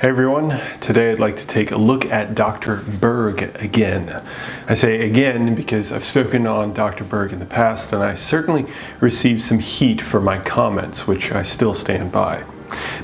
Hey everyone, today I'd like to take a look at Dr. Berg again. I say again because I've spoken on Dr. Berg in the past and I certainly received some heat for my comments, which I still stand by.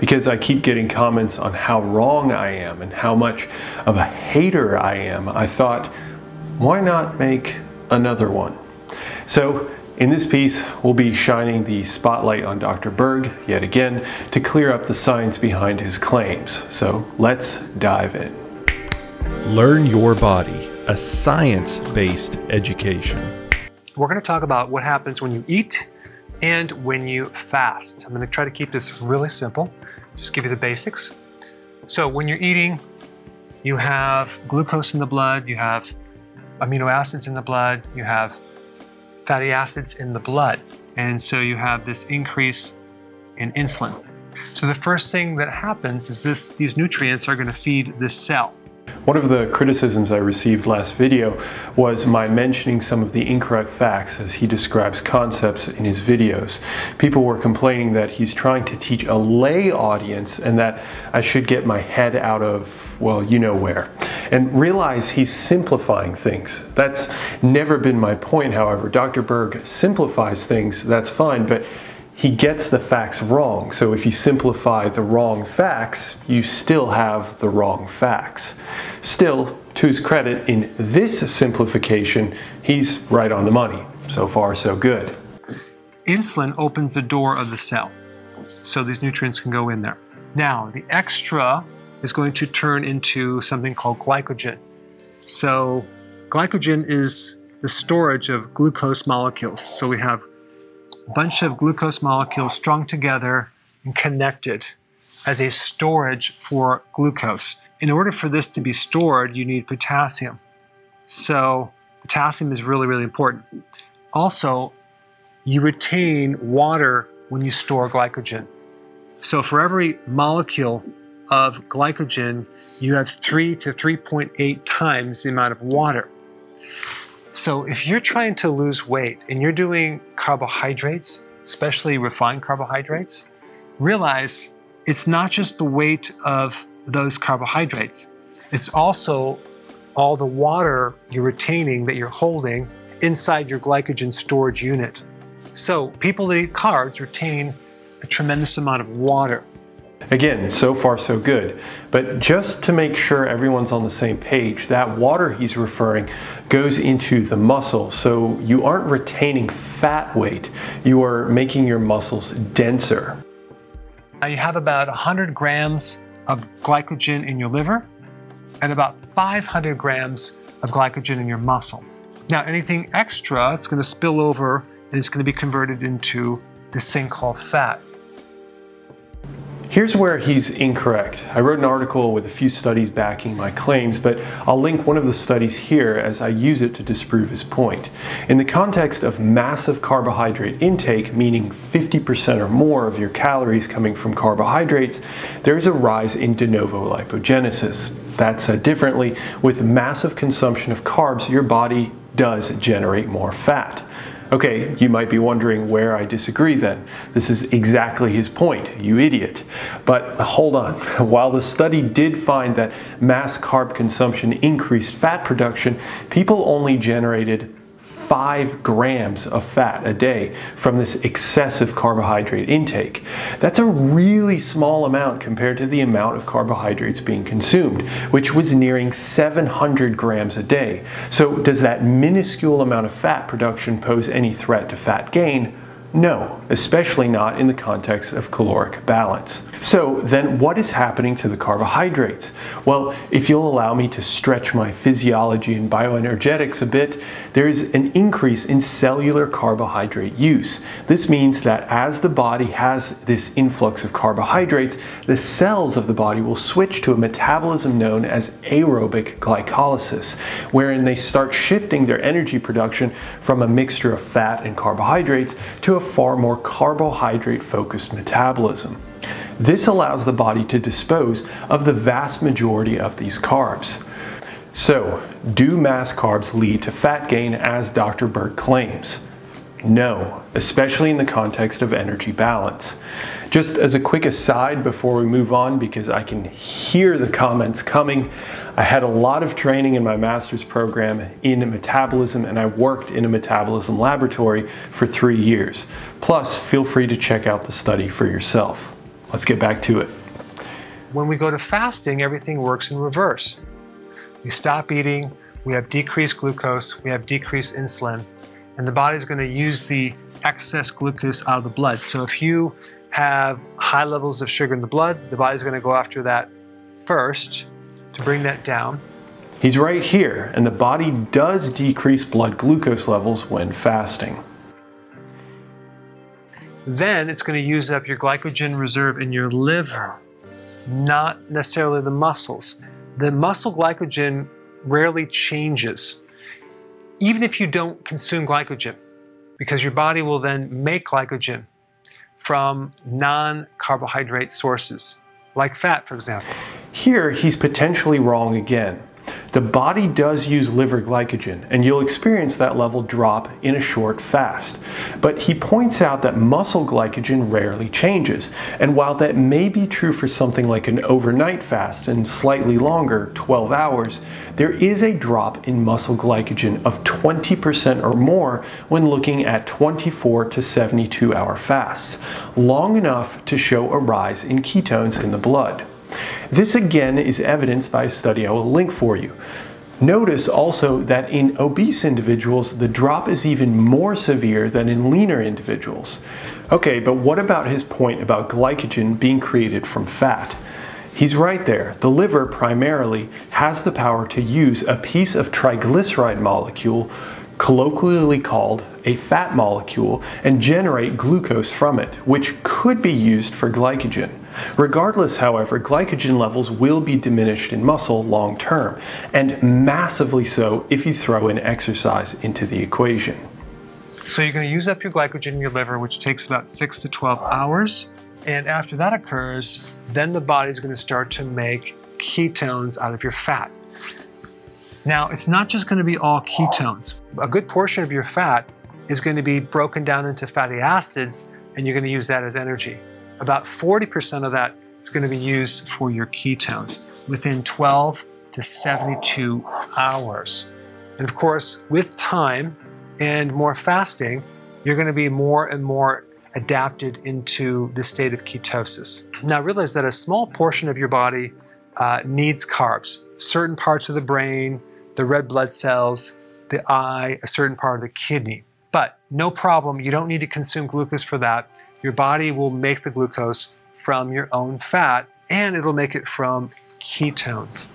Because I keep getting comments on how wrong I am and how much of a hater I am, I thought, why not make another one? So, in this piece, we'll be shining the spotlight on Dr. Berg yet again to clear up the science behind his claims. So let's dive in. Learn Your Body, a science-based education. We're going to talk about what happens when you eat and when you fast. I'm going to try to keep this really simple, just give you the basics. So when you're eating, you have glucose in the blood, you have amino acids in the blood, you have fatty acids in the blood. And so you have this increase in insulin. So the first thing that happens is these nutrients are going to feed this cell. One of the criticisms I received last video was my mentioning some of the incorrect facts as he describes concepts in his videos. People were complaining that he's trying to teach a lay audience and that I should get my head out of, well, you know where. And realize he's simplifying things. That's never been my point, however. Dr. Berg simplifies things, that's fine, but he gets the facts wrong. So if you simplify the wrong facts, you still have the wrong facts. Still, to his credit, in this simplification, he's right on the money. So far, so good. Insulin opens the door of the cell, so these nutrients can go in there. Now, the extra is going to turn into something called glycogen. So glycogen is the storage of glucose molecules. So we have a bunch of glucose molecules strung together and connected as a storage for glucose. In order for this to be stored, you need potassium. So potassium is really, really important. Also, you retain water when you store glycogen. So for every molecule of glycogen, you have 3 to 3.8 times the amount of water. So if you're trying to lose weight and you're doing carbohydrates, especially refined carbohydrates, realize it's not just the weight of those carbohydrates. It's also all the water you're retaining that you're holding inside your glycogen storage unit. So people that eat carbs retain a tremendous amount of water. Again, so far so good, but just to make sure everyone's on the same page, that water he's referring goes into the muscle, so you aren't retaining fat weight, you are making your muscles denser. Now you have about 100 grams of glycogen in your liver and about 500 grams of glycogen in your muscle. Now anything extra, it's going to spill over and it's going to be converted into this thing called fat. Here's where he's incorrect. I wrote an article with a few studies backing my claims, but I'll link one of the studies here as I use it to disprove his point. In the context of massive carbohydrate intake, meaning 50% or more of your calories coming from carbohydrates, there's a rise in de novo lipogenesis. That said differently, with massive consumption of carbs, your body does generate more fat. Okay, you might be wondering where I disagree then. This is exactly his point, you idiot. But hold on, while the study did find that mass carb consumption increased fat production, people only generated 5 grams of fat a day from this excessive carbohydrate intake. That's a really small amount compared to the amount of carbohydrates being consumed, which was nearing 700 grams a day. So does that minuscule amount of fat production pose any threat to fat gain? No, especially not in the context of caloric balance. So then what is happening to the carbohydrates? Well, if you'll allow me to stretch my physiology and bioenergetics a bit, there is an increase in cellular carbohydrate use. This means that as the body has this influx of carbohydrates, the cells of the body will switch to a metabolism known as aerobic glycolysis, wherein they start shifting their energy production from a mixture of fat and carbohydrates to a far more carbohydrate-focused metabolism. This allows the body to dispose of the vast majority of these carbs. So, do mass carbs lead to fat gain as Dr. Berg claims? No, especially in the context of energy balance. Just as a quick aside before we move on, because I can hear the comments coming, I had a lot of training in my master's program in metabolism, and I worked in a metabolism laboratory for 3 years. Plus, feel free to check out the study for yourself. Let's get back to it. When we go to fasting, everything works in reverse. We stop eating, we have decreased glucose, we have decreased insulin, and the body's going to use the excess glucose out of the blood. So if you have high levels of sugar in the blood, the body's going to go after that first to bring that down. He's right here, and the body does decrease blood glucose levels when fasting. Then it's going to use up your glycogen reserve in your liver, not necessarily the muscles. The muscle glycogen rarely changes, even if you don't consume glycogen, because your body will then make glycogen from non-carbohydrate sources, like fat, for example. Here, he's potentially wrong again. The body does use liver glycogen, and you'll experience that level drop in a short fast. But he points out that muscle glycogen rarely changes, and while that may be true for something like an overnight fast and slightly longer, 12 hours, there is a drop in muscle glycogen of 20% or more when looking at 24 to 72-hour fasts, long enough to show a rise in ketones in the blood. This again is evidenced by a study I will link for you. Notice also that in obese individuals, the drop is even more severe than in leaner individuals. Okay, but what about his point about glycogen being created from fat? He's right there. The liver primarily has the power to use a piece of triglyceride molecule, colloquially called a fat molecule, and generate glucose from it, which could be used for glycogen. Regardless, however, glycogen levels will be diminished in muscle long term, and massively so if you throw in exercise into the equation. So you're going to use up your glycogen in your liver, which takes about 6 to 12 hours, and after that occurs, then the body's going to start to make ketones out of your fat. Now, it's not just going to be all ketones. A good portion of your fat is going to be broken down into fatty acids, and you're going to use that as energy. About 40% of that is going to be used for your ketones within 12 to 72 hours. And of course, with time and more fasting, you're going to be more and more adapted into the state of ketosis. Now realize that a small portion of your body needs carbs. Certain parts of the brain, the red blood cells, the eye, a certain part of the kidney. But no problem, you don't need to consume glucose for that. Your body will make the glucose from your own fat, and it'll make it from ketones.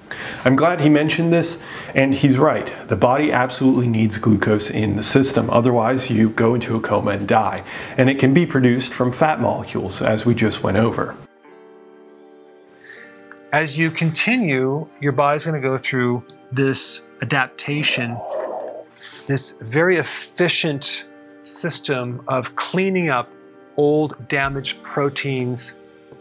I'm glad he mentioned this, and he's right. The body absolutely needs glucose in the system. Otherwise, you go into a coma and die. And it can be produced from fat molecules, as we just went over. As you continue, your body's going to go through this adaptation, this very efficient system of cleaning up old damaged proteins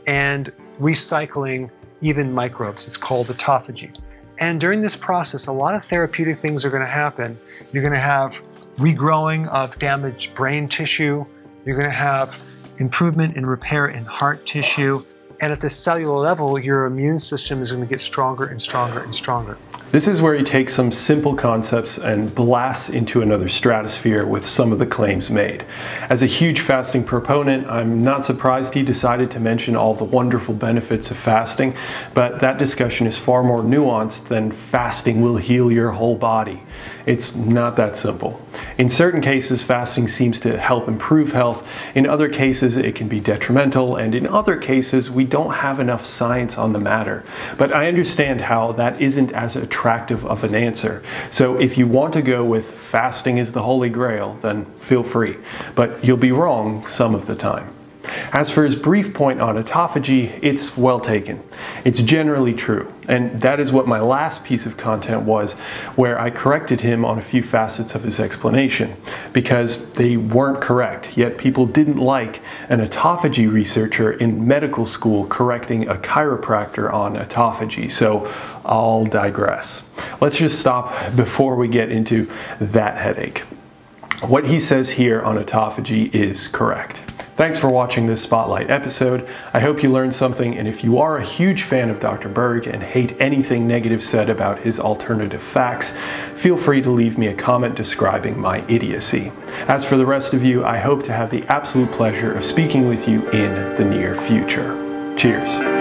and recycling even microbes. It's called autophagy. And during this process, a lot of therapeutic things are going to happen. You're going to have regrowing of damaged brain tissue. You're going to have improvement and repair in heart tissue. And at the cellular level, your immune system is going to get stronger and stronger and stronger. This is where he takes some simple concepts and blasts into another stratosphere with some of the claims made. As a huge fasting proponent, I'm not surprised he decided to mention all the wonderful benefits of fasting, but that discussion is far more nuanced than fasting will heal your whole body. It's not that simple. In certain cases, fasting seems to help improve health. In other cases, it can be detrimental. And in other cases, we don't have enough science on the matter. But I understand how that isn't as attractive of an answer. So if you want to go with fasting is the holy grail, then feel free. But you'll be wrong some of the time. As for his brief point on autophagy, it's well taken. It's generally true, and that is what my last piece of content was, where I corrected him on a few facets of his explanation, because they weren't correct, yet people didn't like an autophagy researcher in medical school correcting a chiropractor on autophagy, so I'll digress. Let's just stop before we get into that headache. what he says here on autophagy is correct. Thanks for watching this Spotlight episode. I hope you learned something, and if you are a huge fan of Dr. Berg and hate anything negative said about his alternative facts, feel free to leave me a comment describing my idiocy. As for the rest of you, I hope to have the absolute pleasure of speaking with you in the near future. Cheers.